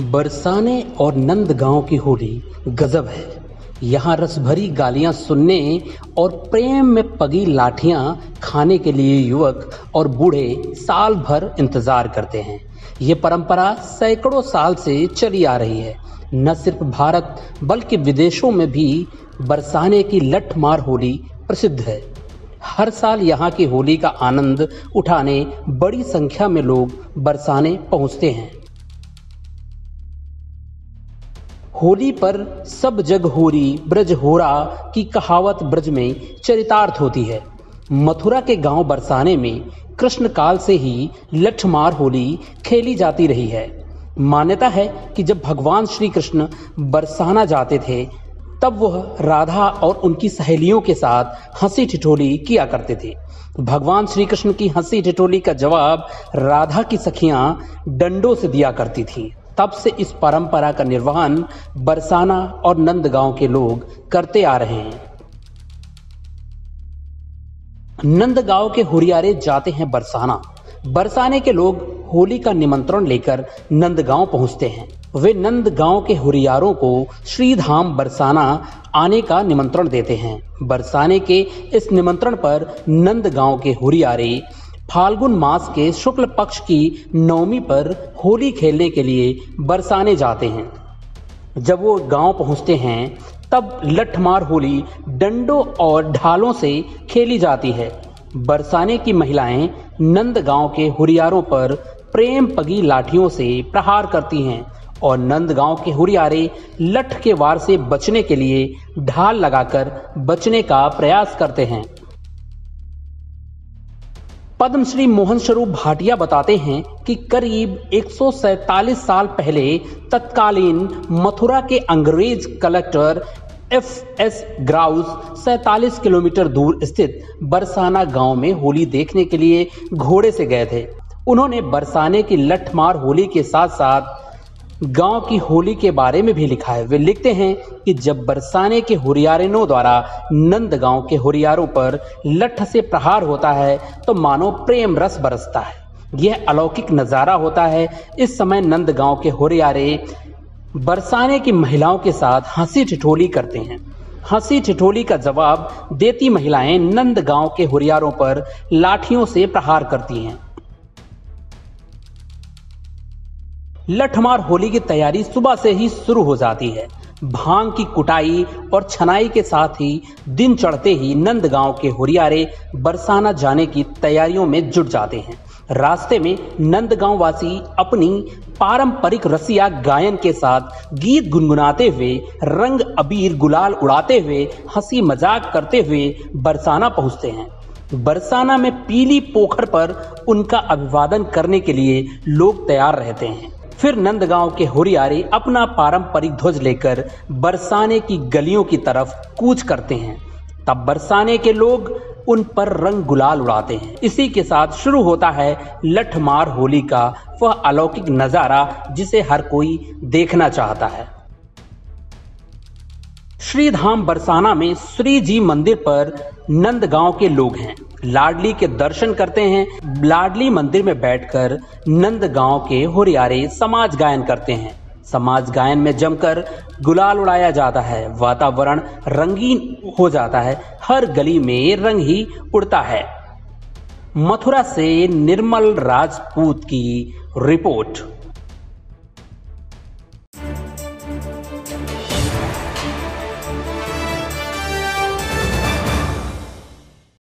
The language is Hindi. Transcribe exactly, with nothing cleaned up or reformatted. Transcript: बरसाने और नंद गांव की होली गजब है। यहाँ रस भरी गालियाँ सुनने और प्रेम में पगी लाठियाँ खाने के लिए युवक और बूढ़े साल भर इंतजार करते हैं। ये परंपरा सैकड़ों साल से चली आ रही है। न सिर्फ भारत बल्कि विदेशों में भी बरसाने की लठमार होली प्रसिद्ध है। हर साल यहाँ की होली का आनंद उठाने बड़ी संख्या में लोग बरसाने पहुँचते हैं। होली पर सब जग होरी ब्रज होला की कहावत ब्रज में चरितार्थ होती है। मथुरा के गांव बरसाने में कृष्ण काल से ही लठमार होली खेली जाती रही है। मान्यता है कि जब भगवान श्री कृष्ण बरसाना जाते थे तब वह राधा और उनकी सहेलियों के साथ हंसी ठिठोली किया करते थे। भगवान श्री कृष्ण की हंसी ठिठोली का जवाब राधा की सखियां डंडों से दिया करती थीं। तब से इस परंपरा का निर्वहन बरसाना और नंदगांव के लोग करते आ रहे हैं। नंदगांव के हुरियारे जाते हैं बरसाना। बरसाने के लोग होली का निमंत्रण लेकर नंदगांव पहुंचते हैं। वे नंदगांव के हुरियारों को श्रीधाम बरसाना आने का निमंत्रण देते हैं। बरसाने के इस निमंत्रण पर नंदगांव के हुरियारे फाल्गुन मास के शुक्ल पक्ष की नवमी पर होली खेलने के लिए बरसाने जाते हैं। जब वो गांव पहुंचते हैं तब लठमार होली डंडों और ढालों से खेली जाती है। बरसाने की महिलाएं नंदगांव के हुरियारों पर प्रेम पगी लाठियों से प्रहार करती हैं और नंदगांव के हुरियारे लठ के वार से बचने के लिए ढाल लगाकर बचने का प्रयास करते हैं। पद्मश्री मोहन स्वरूप भाटिया बताते हैं कि करीब एक सौ सैंतालीस साल पहले तत्कालीन मथुरा के अंग्रेज कलेक्टर एफ एस ग्राउस सैंतालीस किलोमीटर दूर स्थित बरसाना गांव में होली देखने के लिए घोड़े से गए थे। उन्होंने बरसाने की लठमार होली के साथ साथ गांव की होली के बारे में भी लिखा है। वे लिखते हैं कि जब बरसाने के हुरियारिनों द्वारा नंदगांव के हुरियारों पर लठ से प्रहार होता है तो मानो प्रेम रस बरसता है। यह अलौकिक नज़ारा होता है। इस समय नंदगांव के हुरियारे बरसाने की महिलाओं के साथ हंसी ठिठोली करते हैं। हंसी ठिठोली का जवाब देती महिलाएं नंदगांव के हुरियारों पर लाठियों से प्रहार करती हैं। लठमार होली की तैयारी सुबह से ही शुरू हो जाती है। भांग की कुटाई और छनाई के साथ ही दिन चढ़ते ही नंदगांव के हुरियारे बरसाना जाने की तैयारियों में जुट जाते हैं। रास्ते में नंदगांव वासी अपनी पारंपरिक रसिया गायन के साथ गीत गुनगुनाते हुए रंग अबीर गुलाल उड़ाते हुए हंसी मजाक करते हुए बरसाना पहुंचते हैं। बरसाना में पीली पोखर पर उनका अभिवादन करने के लिए लोग तैयार रहते हैं। फिर नंदगांव के हुरियारे अपना पारंपरिक ध्वज लेकर बरसाने की गलियों की तरफ कूच करते हैं। तब बरसाने के लोग उन पर रंग गुलाल उड़ाते हैं। इसी के साथ शुरू होता है लठमार होली का वह अलौकिक नज़ारा जिसे हर कोई देखना चाहता है। श्रीधाम बरसाना में श्री जी मंदिर पर नंदगांव के लोग हैं। लाडली के दर्शन करते हैं। लाडली मंदिर में बैठकर नंदगांव के हुरियारे समाज गायन करते हैं। समाज गायन में जमकर गुलाल उड़ाया जाता है। वातावरण रंगीन हो जाता है। हर गली में रंग ही उड़ता है। मथुरा से निर्मल राजपूत की रिपोर्ट।